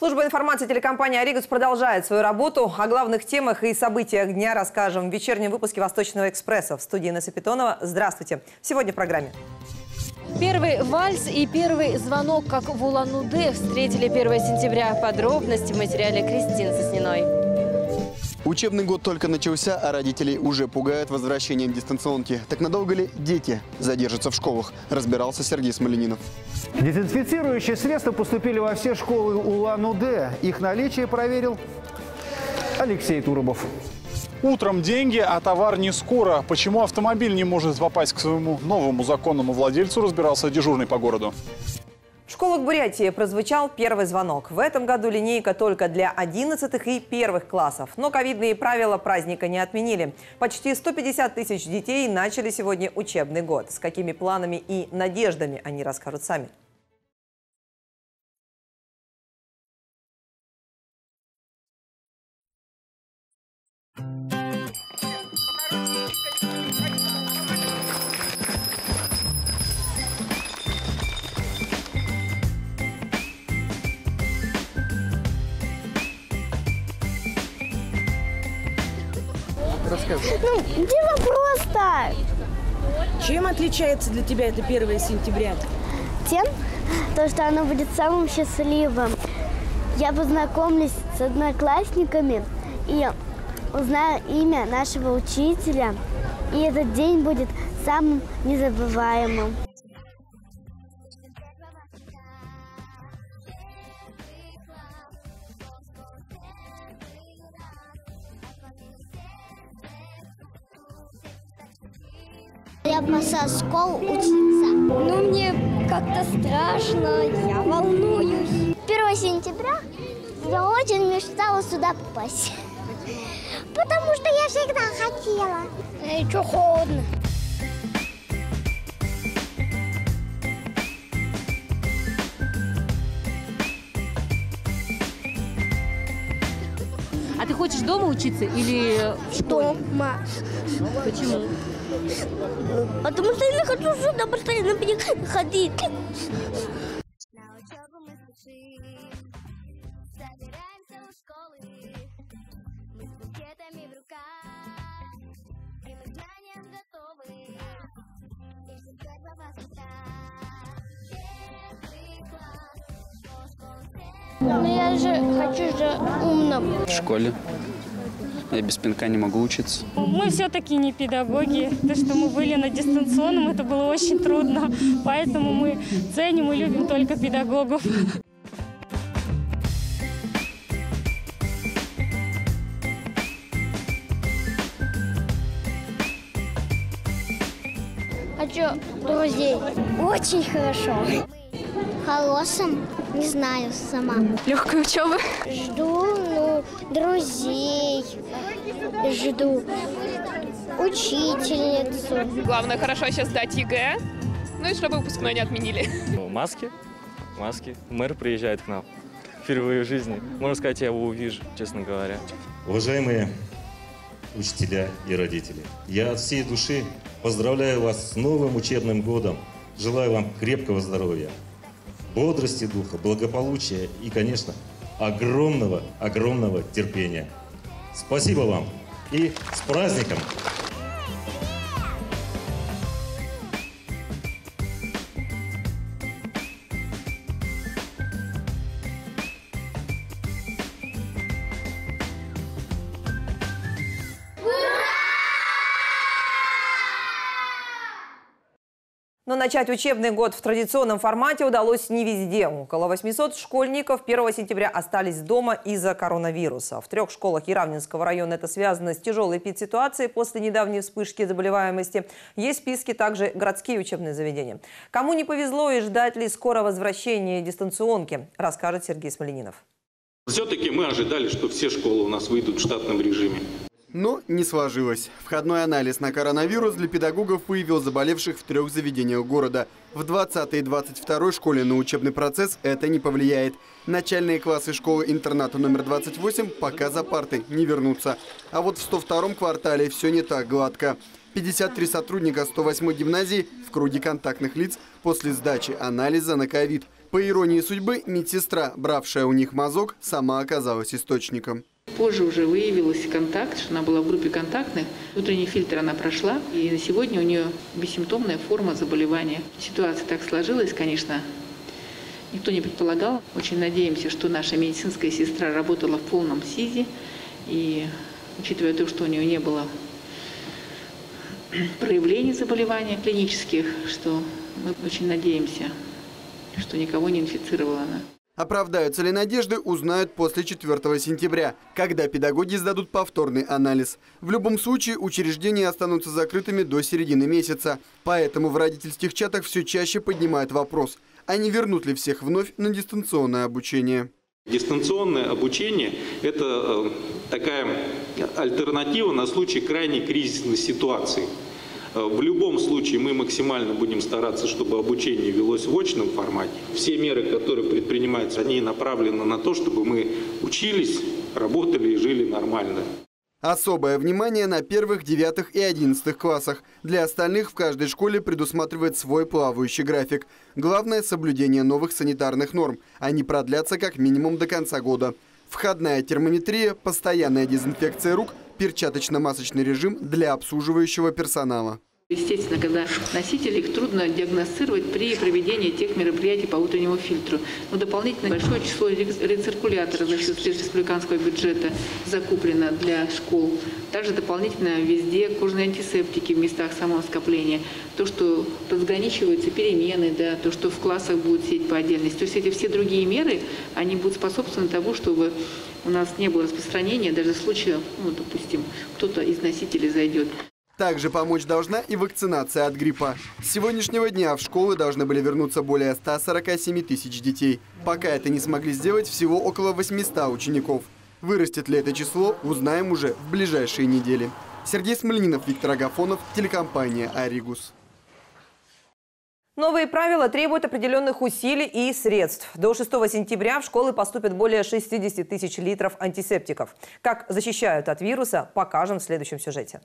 Служба информации телекомпании «Ариг Ус» продолжает свою работу. О главных темах и событиях дня расскажем в вечернем выпуске «Восточного экспресса». В студии Насипитонова. Здравствуйте. Сегодня в программе. Первый вальс и первый звонок, как в Улан-Удэ, встретили 1 сентября. Подробности в материале Кристины Сосиной. Учебный год только начался, а родителей уже пугают возвращением дистанционки. Так надолго ли дети задержатся в школах? Разбирался Сергей Смолянинов. Дезинфицирующие средства поступили во все школы Улан-Удэ. Их наличие проверил Алексей Турубов. Утром деньги, а товар не скоро. Почему автомобиль не может попасть к своему новому законному владельцу, разбирался дежурный по городу. В школах Бурятии прозвучал первый звонок. В этом году линейка только для 11-х и 1-х классов. Но ковидные правила праздника не отменили. Почти 150 тысяч детей начали сегодня учебный год. С какими планами и надеждами, они расскажут сами. Ну, дело просто. Чем отличается для тебя это 1 сентября? Тем, что оно будет самым счастливым. Я познакомлюсь с одноклассниками и узнаю имя нашего учителя. И этот день будет самым незабываемым. Я опасаюсь школу учиться. Но мне как-то страшно, я волнуюсь. 1 сентября я очень мечтала сюда попасть. Потому что я всегда хотела. И что, холодно? А ты хочешь дома учиться или в школе? Дома. Почему? Потому что я не хочу сюда постоянно ходить. Но я же хочу же умно. В школе. Я без пинка не могу учиться. Мы все-таки не педагоги. То, что мы были на дистанционном, это было очень трудно. Поэтому мы ценим и любим только педагогов. Хочу друзей. Очень хорошо. Холосом? Не знаю сама. Легкая учеба. Жду, друзей. Жду учительницу. Главное, хорошо сейчас сдать ЕГЭ. Ну и чтобы выпускной не отменили. Маски. Мэр приезжает к нам. Впервые в жизни. Можно сказать, я его увижу, честно говоря. Уважаемые учителя и родители, я от всей души поздравляю вас с новым учебным годом. Желаю вам крепкого здоровья, бодрости духа, благополучия и, конечно, огромного терпения. Спасибо вам и с праздником! Но начать учебный год в традиционном формате удалось не везде. Около 800 школьников 1 сентября остались дома из-за коронавируса. В 3 школах Еравнинского района это связано с тяжелой эпидситуацией после недавней вспышки заболеваемости. Есть в списке также городские учебные заведения. Кому не повезло и ждать ли скоро возвращения дистанционки, расскажет Сергей Смолянинов. Все-таки мы ожидали, что все школы у нас выйдут в штатном режиме. Но не сложилось. Входной анализ на коронавирус для педагогов выявил заболевших в 3 заведениях города. В 20 и 22 школе на учебный процесс это не повлияет. Начальные классы школы-интерната номер 28 пока за парты не вернутся. А вот в 102 квартале все не так гладко. 53 сотрудника 108 гимназии в круге контактных лиц после сдачи анализа на ковид. По иронии судьбы, медсестра, бравшая у них мазок, сама оказалась источником. Позже уже выявился контакт, что она была в группе контактных. Утренний фильтр она прошла, и на сегодня у нее бессимптомная форма заболевания. Ситуация так сложилась, конечно, никто не предполагал. Очень надеемся, что наша медицинская сестра работала в полном сизе. И учитывая то, что у нее не было проявлений заболевания клинических, что мы очень надеемся, что никого не инфицировала она. Оправдаются ли надежды, узнают после 4 сентября, когда педагоги сдадут повторный анализ. В любом случае, учреждения останутся закрытыми до середины месяца. Поэтому в родительских чатах все чаще поднимают вопрос, а не вернут ли всех вновь на дистанционное обучение. Дистанционное обучение – это такая альтернатива на случай крайней кризисной ситуации. В любом случае мы максимально будем стараться, чтобы обучение велось в очном формате. Все меры, которые предпринимаются, они направлены на то, чтобы мы учились, работали и жили нормально. Особое внимание на 1-х, 9-х и 11-х классах. Для остальных в каждой школе предусматривает свой плавающий график. Главное – соблюдение новых санитарных норм. Они продлятся как минимум до конца года. Входная термометрия, постоянная дезинфекция рук, перчаточно-масочный режим для обслуживающего персонала. Естественно, когда носители, их трудно диагностировать при проведении тех мероприятий по утреннему фильтру. Но дополнительно большое число рециркуляторов за счет республиканского бюджета закуплено для школ. Также дополнительно везде кожные антисептики в местах самого скопления. То, что разграничиваются перемены, да, то, что в классах будет сидеть по отдельности. То есть эти все другие меры, они будут способствовать тому, чтобы у нас не было распространения, даже в случае, ну, допустим, кто-то из носителей зайдет. Также помочь должна и вакцинация от гриппа. С сегодняшнего дня в школы должны были вернуться более 147 тысяч детей. Пока это не смогли сделать всего около 800 учеников. Вырастет ли это число, узнаем уже в ближайшие недели. Сергей Смолянинов, Виктор Агафонов, телекомпания «Ариг Ус». Новые правила требуют определенных усилий и средств. До 6 сентября в школы поступит более 60 тысяч литров антисептиков. Как защищают от вируса, покажем в следующем сюжете.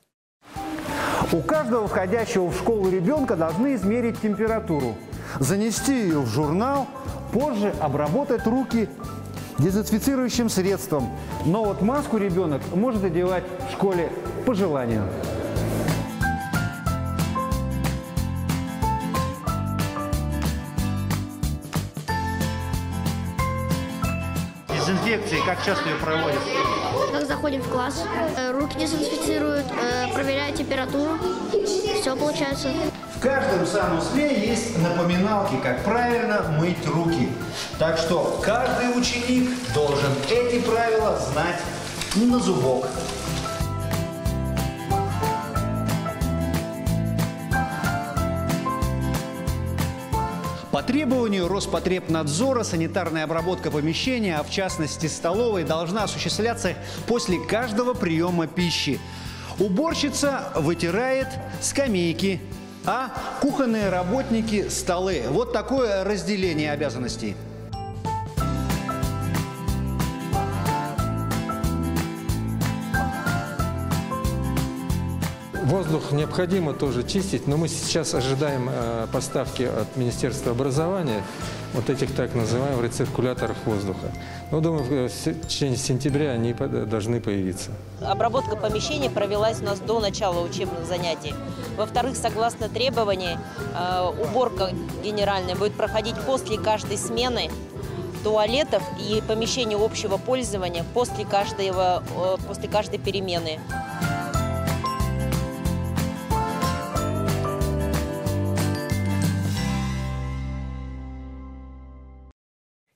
У каждого входящего в школу ребенка должны измерить температуру, занести ее в журнал, позже обработать руки дезинфицирующим средством. Но вот маску ребенок может одевать в школе по желанию. Дезинфекции, как часто ее проводят? Как заходим в класс, руки дезинфицируют, проверяют температуру, все получается. В каждом санузле есть напоминалки, как правильно мыть руки. Так что каждый ученик должен эти правила знать на зубок. По требованию Роспотребнадзора санитарная обработка помещения, а в частности столовой, должна осуществляться после каждого приема пищи. Уборщица вытирает скамейки, а кухонные работники – столы. Вот такое разделение обязанностей. Воздух необходимо тоже чистить, но мы сейчас ожидаем поставки от Министерства образования вот этих так называемых рециркуляторов воздуха. Но, думаю, в течение сентября они должны появиться. Обработка помещения провелась у нас до начала учебных занятий. Во-вторых, согласно требованиям, уборка генеральная будет проходить после каждой смены туалетов и помещений общего пользования после каждой перемены.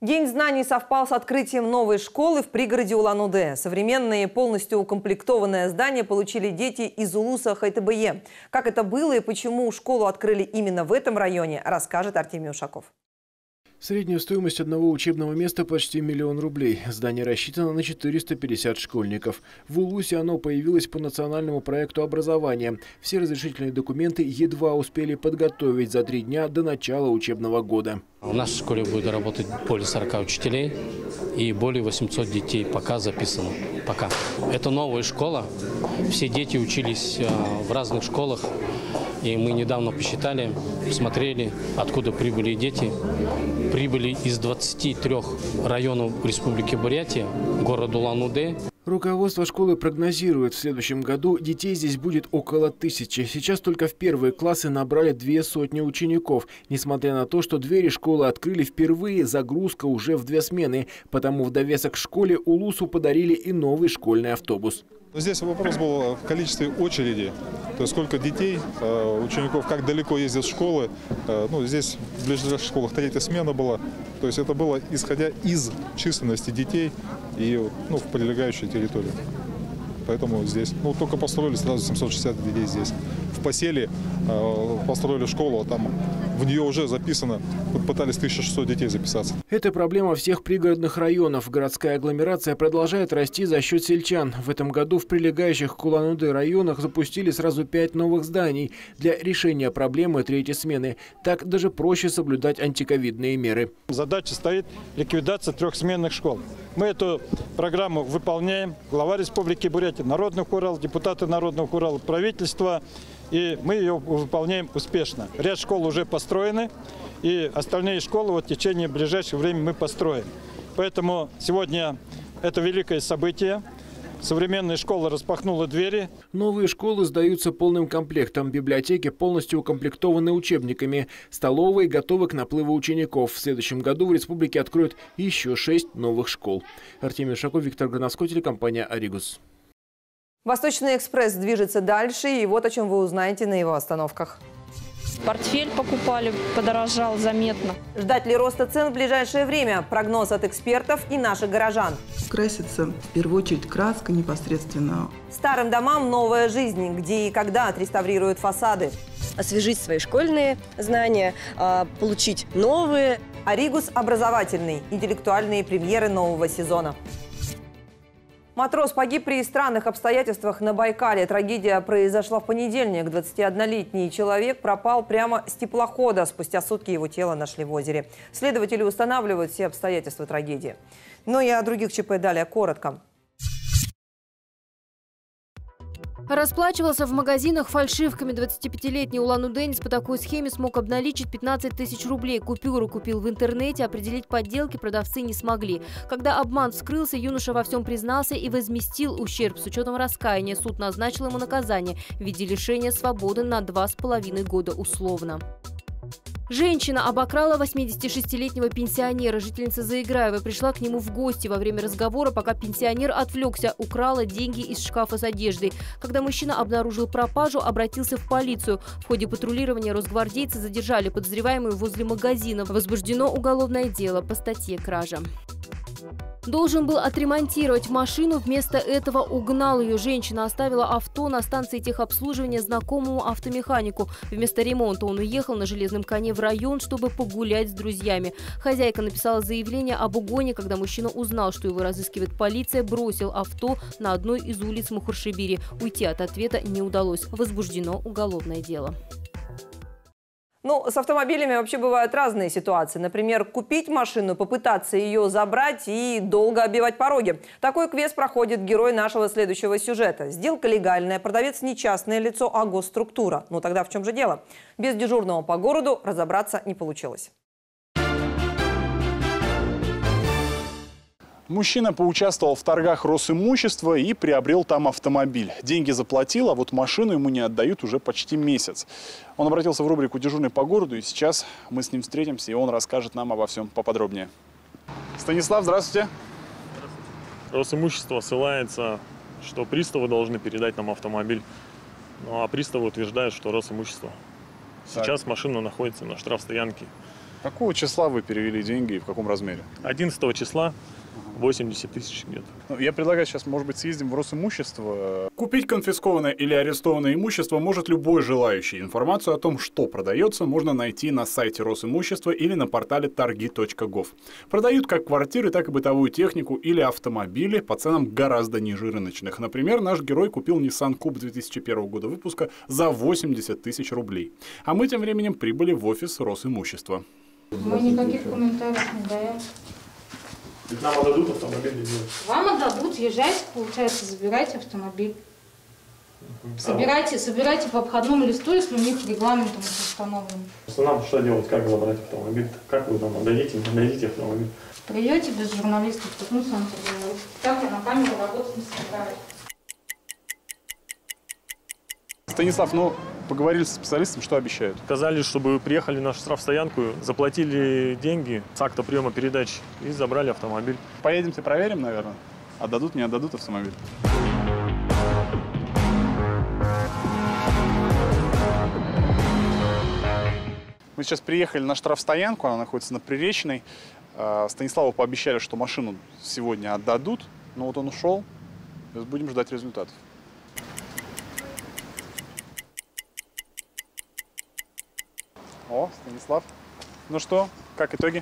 День знаний совпал с открытием новой школы в пригороде Улан-Удэ. Современные, полностью укомплектованное здание получили дети из Улуса Хайтыбые. Как это было и почему школу открыли именно в этом районе, расскажет Артемий Ушаков. Средняя стоимость одного учебного места почти 1 000 000 рублей. Здание рассчитано на 450 школьников. В Улусе оно появилось по национальному проекту образования. Все разрешительные документы едва успели подготовить за 3 дня до начала учебного года. У нас в школе будет работать более 40 учителей и более 800 детей пока записано. Пока. Это новая школа. Все дети учились в разных школах. И мы недавно посчитали, посмотрели, откуда прибыли дети. прибыли из 23 районов Республики Бурятия, города Улан-Удэ. Руководство школы прогнозирует, в следующем году детей здесь будет около 1000. Сейчас только в первые классы набрали 200 учеников. Несмотря на то, что двери школы открыли впервые, загрузка уже в 2 смены. Потому в довесок к школе Улусу подарили и новый школьный автобус. Здесь вопрос был в количестве очереди. То есть сколько детей, учеников, как далеко ездят в школы. Ну, здесь в ближайших школах 3-я смена была. То есть это было исходя из численности детей и в прилегающей территории. Поэтому здесь, только построили сразу 760 детей здесь. В поселе построили школу, там в нее уже записано, пытались 1600 детей записаться. Это проблема всех пригородных районов. Городская агломерация продолжает расти за счет сельчан. В этом году в прилегающих к Улан-Удэ районах запустили сразу 5 новых зданий для решения проблемы 3-й смены. Так даже проще соблюдать антиковидные меры. Задача стоит ликвидация 3-сменных школ. Мы эту программу выполняем. Глава Республики Бурятия, Народных Урал, депутаты Народных Урал, правительство. И мы ее выполняем успешно. Ряд школ уже построены, и остальные школы в течение ближайшего времени мы построим. Поэтому сегодня это великое событие. Современная школа распахнула двери. Новые школы сдаются полным комплектом. Библиотеки полностью укомплектованы учебниками. Столовые готовы к наплыву учеников. В следующем году в республике откроют еще 6 новых школ. Артемий Ушаков, Виктор Гоновской, телекомпания «Ариг Ус». Восточный экспресс движется дальше, и вот о чем вы узнаете на его остановках. Портфель покупали, подорожал заметно. Ждать ли роста цен в ближайшее время? Прогноз от экспертов и наших горожан. Красится в первую очередь краска непосредственно. Старым домам новая жизнь, где и когда отреставрируют фасады. Освежить свои школьные знания, получить новые. «Аригус» образовательный. Интеллектуальные премьеры нового сезона. Матрос погиб при странных обстоятельствах на Байкале. Трагедия произошла в понедельник. 21-летний человек пропал прямо с теплохода. Спустя сутки его тело нашли в озере. Следователи устанавливают все обстоятельства трагедии. Но и о других ЧП далее коротко. Расплачивался в магазинах фальшивками. 25-летний улан-удэнец по такой схеме смог обналичить 15 000 рублей. Купюру купил в интернете, определить подделки продавцы не смогли. Когда обман вскрылся, юноша во всем признался и возместил ущерб с учетом раскаяния. Суд назначил ему наказание в виде лишения свободы на 2,5 года условно. Женщина обокрала 86-летнего пенсионера. Жительница Заиграева пришла к нему в гости. Во время разговора, пока пенсионер отвлекся, украла деньги из шкафа с одеждой. Когда мужчина обнаружил пропажу, обратился в полицию. В ходе патрулирования росгвардейцы задержали подозреваемую возле магазина. Возбуждено уголовное дело по статье «Кража». Должен был отремонтировать машину, вместо этого угнал ее. Женщина оставила авто на станции техобслуживания знакомому автомеханику. Вместо ремонта он уехал на железном коне в район, чтобы погулять с друзьями. Хозяйка написала заявление об угоне. Когда мужчина узнал, что его разыскивает полиция, бросил авто на одной из улиц Мухуршибири. Уйти от ответа не удалось. Возбуждено уголовное дело. С автомобилями вообще бывают разные ситуации. Например, купить машину, попытаться ее забрать и долго оббивать пороги. Такой квест проходит герой нашего следующего сюжета. Сделка легальная, продавец не частное лицо, а госструктура. Тогда в чем же дело? Без дежурного по городу разобраться не получилось. Мужчина поучаствовал в торгах Росимущества и приобрел там автомобиль. Деньги заплатил, а вот машину ему не отдают уже почти месяц. Он обратился в рубрику «Дежурный по городу», и сейчас мы с ним встретимся, и он расскажет нам обо всем поподробнее. Станислав, здравствуйте. Росимущество ссылается, что приставы должны передать нам автомобиль. А приставы утверждают, что Росимущество. Сейчас машина находится на штрафстоянке. Какого числа вы перевели деньги и в каком размере? 11 числа. 80 тысяч где-то. Я предлагаю сейчас, может быть, съездим в Росимущество. Купить конфискованное или арестованное имущество может любой желающий. Информацию о том, что продается, можно найти на сайте Росимущества или на портале торги.гов. Продают как квартиры, так и бытовую технику или автомобили по ценам гораздо ниже рыночных. Например, наш герой купил Nissan Cube 2001 года выпуска за 80 тысяч рублей. А мы тем временем прибыли в офис Росимущества. Мы никаких комментариев не даем. Нам отдадут автомобиль? Вам отдадут, езжайте, получается, забирайте автомобиль. Собирайте по обходному листу, если у них регламентом установлено. Нам что делать, как забрать автомобиль? Как вы нам отдадите автомобиль? Приедете без журналистов, ну сам собирайте. Так я на камеру работать не собираюсь. Станислав, ну поговорили со специалистом, что обещают? Сказали, чтобы приехали на штрафстоянку, заплатили деньги с акта приема передач и забрали автомобиль. Поедемте проверим, наверное. Отдадут, не отдадут автомобиль. Мы сейчас приехали на штрафстоянку, она находится на Приречной. Станиславу пообещали, что машину сегодня отдадут, но вот он ушел. Сейчас будем ждать результатов. О, Станислав. Ну что, как итоги?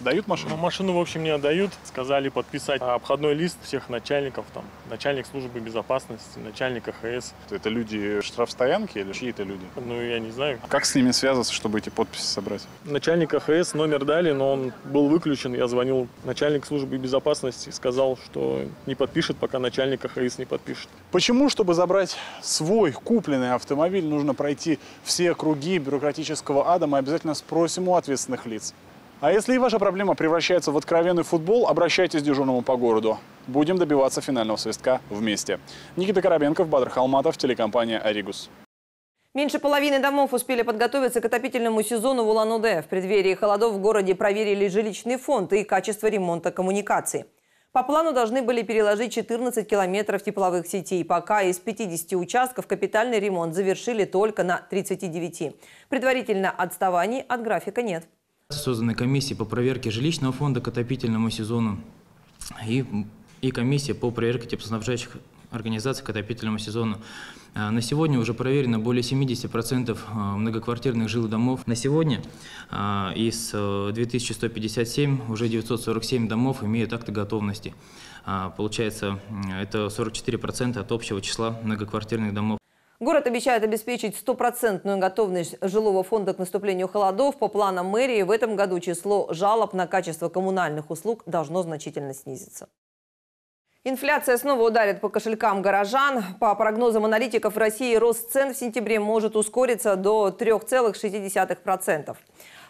Дают машину? Машину, в общем, не отдают. Сказали подписать обходной лист всех начальников, там, начальник службы безопасности, начальник АХС. Это люди штрафстоянки или чьи-то люди? Ну, я не знаю. Как с ними связываться, чтобы эти подписи собрать? Начальник АХС номер дали, но он был выключен. Я звонил начальник службы безопасности, сказал, что не подпишет, пока начальник АХС не подпишет. Почему, чтобы забрать свой купленный автомобиль, нужно пройти все круги бюрократического ада? Мы обязательно спросим у ответственных лиц. А если и ваша проблема превращается в откровенный футбол, обращайтесь к дежурному по городу. Будем добиваться финального свистка вместе. Никита Коробенков, Бадр Халматов, телекомпания «Аригус». Меньше половины домов успели подготовиться к отопительному сезону в Улан-Удэ. В преддверии холодов в городе проверили жилищный фонд и качество ремонта коммуникаций. По плану должны были переложить 14 километров тепловых сетей. Пока из 50 участков капитальный ремонт завершили только на 39. Предварительно отставаний от графика нет. Созданы комиссии по проверке жилищного фонда к отопительному сезону и комиссия по проверке теплоснабжающих организаций к отопительному сезону. На сегодня уже проверено более 70% многоквартирных жилых домов. На сегодня из 2157 уже 947 домов имеют акты готовности. Получается, это 44% от общего числа многоквартирных домов. Город обещает обеспечить стопроцентную готовность жилого фонда к наступлению холодов. По планам мэрии, в этом году число жалоб на качество коммунальных услуг должно значительно снизиться. Инфляция снова ударит по кошелькам горожан. По прогнозам аналитиков, в России рост цен в сентябре может ускориться до 3,6%.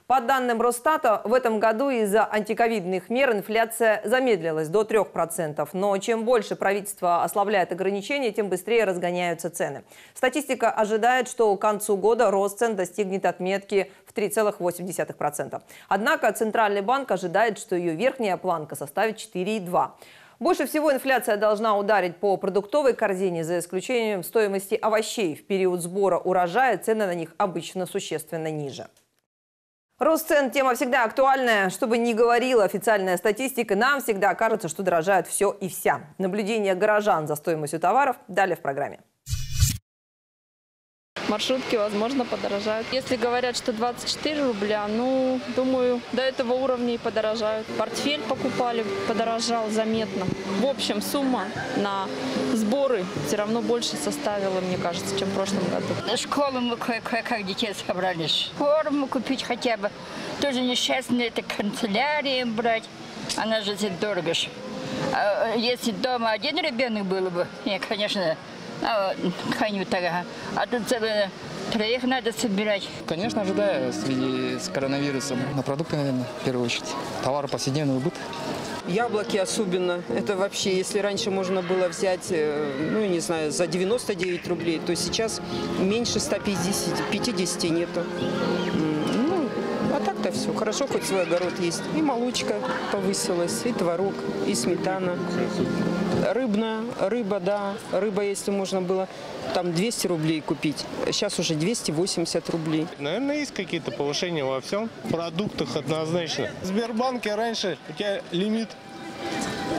По данным Росстата, в этом году из-за антиковидных мер инфляция замедлилась до 3%. Но чем больше правительство ослабляет ограничения, тем быстрее разгоняются цены. Статистика ожидает, что к концу года рост цен достигнет отметки в 3,8%. Однако Центральный банк ожидает, что ее верхняя планка составит 4,2%. Больше всего инфляция должна ударить по продуктовой корзине, за исключением стоимости овощей. В период сбора урожая цены на них обычно существенно ниже. Рост цен – тема всегда актуальная. Что бы ни говорила официальная статистика, нам всегда кажется, что дорожает все и вся. Наблюдение горожан за стоимостью товаров далее в программе. Маршрутки, возможно, подорожают. Если говорят, что 24 рубля, ну, думаю, до этого уровня и подорожают. Портфель покупали, подорожал заметно. В общем, сумма на сборы все равно больше составила, мне кажется, чем в прошлом году. На школу мы кое-как детей собрались. Форму купить хотя бы. Тоже несчастные, это канцелярии брать. Она же здесь дорого. А если дома один ребенок был бы, я, конечно... А тут целых троих надо собирать. Конечно, ожидаю в связи с коронавирусом. На продукты, наверное, в первую очередь. Товары повседневного быта. Яблоки особенно. Это вообще, если раньше можно было взять, ну, не знаю, за 99 рублей, то сейчас меньше 150, 50 нету. Ну, а так-то все. Хорошо, хоть свой огород есть. И молочка повысилась, и творог, и сметана. Рыба, да. Рыба, если можно было, там 200 рублей купить. Сейчас уже 280 рублей. Наверное, есть какие-то повышения во всем. В продуктах однозначно. В Сбербанке раньше у тебя лимит.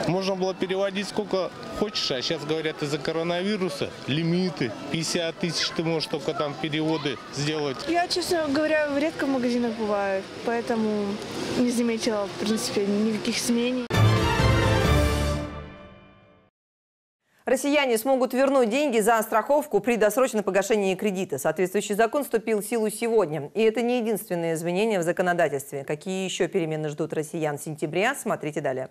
Можно было переводить сколько хочешь, а сейчас, говорят, из-за коронавируса лимиты. 50 тысяч ты можешь только там переводы сделать. Я, честно говоря, редко в магазинах бываю, поэтому не заметила, в принципе, никаких изменений. Россияне смогут вернуть деньги за страховку при досрочном погашении кредита. Соответствующий закон вступил в силу сегодня. И это не единственные изменения в законодательстве. Какие еще перемены ждут россиян с сентября, смотрите далее.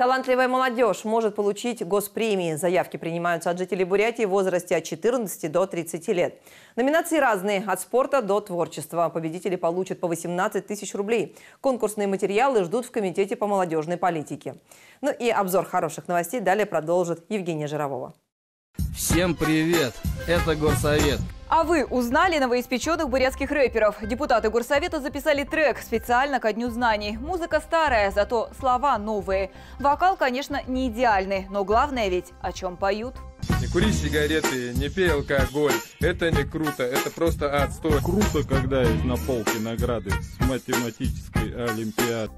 Талантливая молодежь может получить госпремии. Заявки принимаются от жителей Бурятии в возрасте от 14 до 30 лет. Номинации разные – от спорта до творчества. Победители получат по 18 тысяч рублей. Конкурсные материалы ждут в Комитете по молодежной политике. Ну и обзор хороших новостей далее продолжит Евгения Жирова. Всем привет! Это Горсовет. А вы узнали новоиспеченных бурятских рэперов? Депутаты Горсовета записали трек специально ко Дню знаний. Музыка старая, зато слова новые. Вокал, конечно, не идеальный, но главное ведь, о чем поют. Не кури сигареты, не пей алкоголь. Это не круто, это просто отстой. Круто, когда есть на полке награды с математической олимпиады.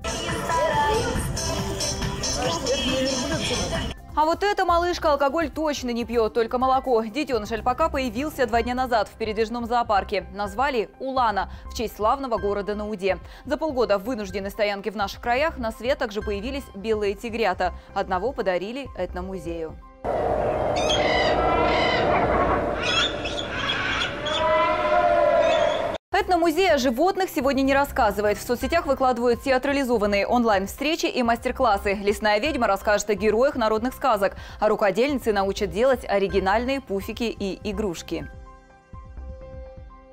А вот эта малышка алкоголь точно не пьет, только молоко. Детеныш альпака появился 2 дня назад в передвижном зоопарке. Назвали Улана в честь славного города на Уде. За полгода вынужденной стоянки в наших краях на свет также появились белые тигрята. Одного подарили этномузею. Этномузей о животных сегодня не рассказывает. В соцсетях выкладывают театрализованные онлайн-встречи и мастер-классы. Лесная ведьма расскажет о героях народных сказок, а рукодельницы научат делать оригинальные пуфики и игрушки.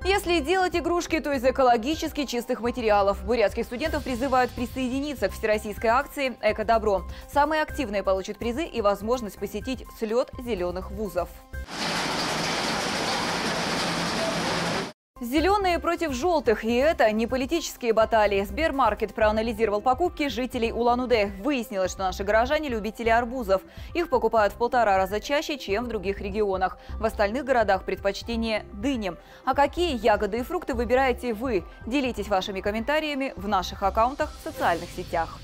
Если делать игрушки, то из экологически чистых материалов. Бурятских студентов призывают присоединиться к всероссийской акции «Эко-добро». Самые активные получат призы и возможность посетить слет зеленых вузов. Зеленые против желтых. И это не политические баталии. Сбермаркет проанализировал покупки жителей Улан-Удэ. Выяснилось, что наши горожане – любители арбузов. Их покупают в 1,5 раза чаще, чем в других регионах. В остальных городах предпочтение дыням. А какие ягоды и фрукты выбираете вы? Делитесь вашими комментариями в наших аккаунтах в социальных сетях.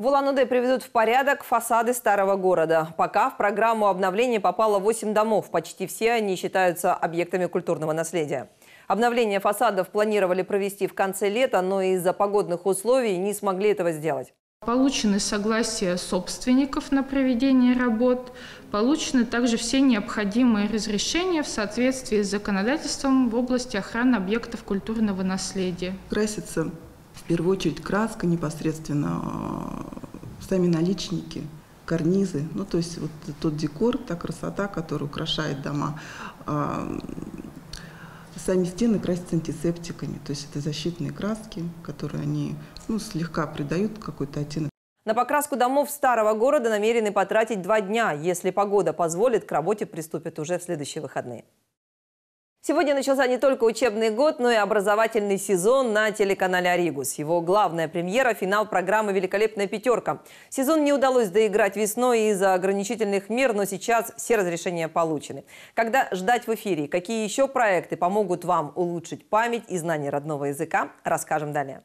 В Улан-Удэ приведут в порядок фасады старого города. Пока в программу обновления попало 8 домов. Почти все они считаются объектами культурного наследия. Обновление фасадов планировали провести в конце лета, но из-за погодных условий не смогли этого сделать. Получены согласия собственников на проведение работ. Получены также все необходимые разрешения в соответствии с законодательством в области охраны объектов культурного наследия. Красится. В первую очередь краска непосредственно, сами наличники, карнизы. Ну, то есть вот тот декор, та красота, которая украшает дома. Сами стены красятся антисептиками. То есть это защитные краски, которые они слегка придают какой-то оттенок. На покраску домов старого города намерены потратить 2 дня. Если погода позволит, к работе приступят уже в следующие выходные. Сегодня начался не только учебный год, но и образовательный сезон на телеканале «Ариг Ус». Его главная премьера – финал программы «Великолепная пятерка». Сезон не удалось доиграть весной из-за ограничительных мер, но сейчас все разрешения получены. Когда ждать в эфире? Какие еще проекты помогут вам улучшить память и знание родного языка? Расскажем далее.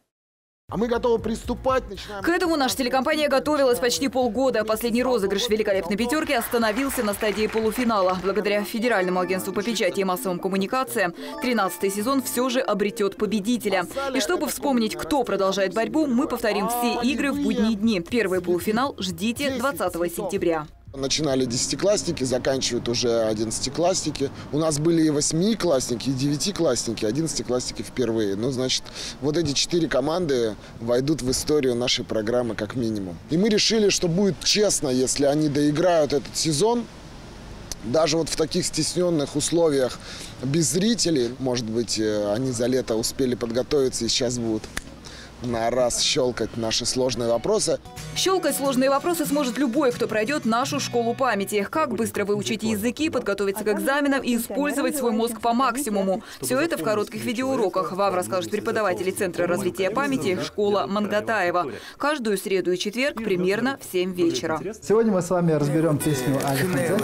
А мы готовы приступать. К этому наша телекомпания готовилась почти полгода. Последний розыгрыш «Великолепной пятерки» остановился на стадии полуфинала. Благодаря Федеральному агентству по печати и массовым коммуникациям 13-й сезон все же обретет победителя. И чтобы вспомнить, кто продолжает борьбу, мы повторим все игры в будние дни. Первый полуфинал ждите 20 сентября. Начинали 10-классники, заканчивают уже 11-классники. У нас были и 8-классники, и 9-классники, 11-классники впервые. Ну, значит, вот эти 4 команды войдут в историю нашей программы как минимум. И мы решили, что будет честно, если они доиграют этот сезон. Даже вот в таких стесненных условиях без зрителей, может быть, они за лето успели подготовиться и сейчас будут на раз щелкать наши сложные вопросы. Щелкать сложные вопросы сможет любой, кто пройдет нашу школу памяти. Как быстро выучить языки, подготовиться к экзаменам и использовать свой мозг по максимуму. Все это в коротких видеоуроках. Вам расскажут преподаватели Центра развития памяти, школа Мангатаева. Каждую среду и четверг примерно в 7 вечера. Сегодня мы с вами разберем песню «Алихан».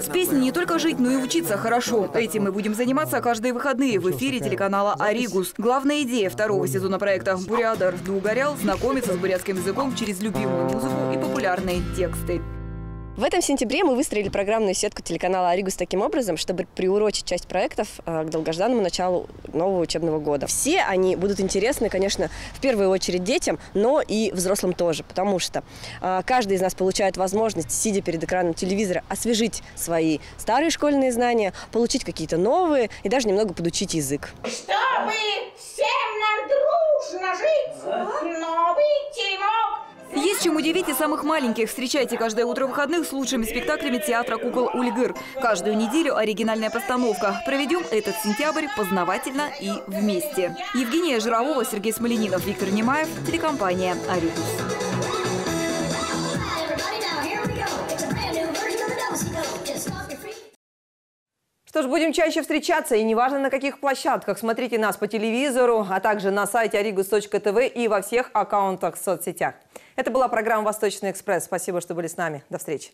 С песней не только жить, но и учиться хорошо. Этим мы будем заниматься каждые выходные в эфире телеканала «Ариг Ус». Главная идея второго сезона проекта «Бурядар Дуугорял» – знакомиться с бурятским языком через любимую музыку и популярные тексты. В этом сентябре мы выстроили программную сетку телеканала «Ариг Ус» таким образом, чтобы приурочить часть проектов к долгожданному началу нового учебного года. Все они будут интересны, конечно, в первую очередь детям, но и взрослым тоже, потому что каждый из нас получает возможность, сидя перед экраном телевизора, освежить свои старые школьные знания, получить какие-то новые и даже немного подучить язык. Чтобы всем нам дружно жить, новый теремок. Есть чем удивить и самых маленьких. Встречайте каждое утро выходных с лучшими спектаклями театра кукол «Ульгыр». Каждую неделю оригинальная постановка. Проведем этот сентябрь познавательно и вместе. Евгения Жирова, Сергей Смолянинов, Виктор Немаев, телекомпания «Ариг Ус». Что ж, будем чаще встречаться, и неважно на каких площадках. Смотрите нас по телевизору, а также на сайте arigus.tv и во всех аккаунтах в соцсетях. Это была программа «Восточный экспресс». Спасибо, что были с нами. До встречи.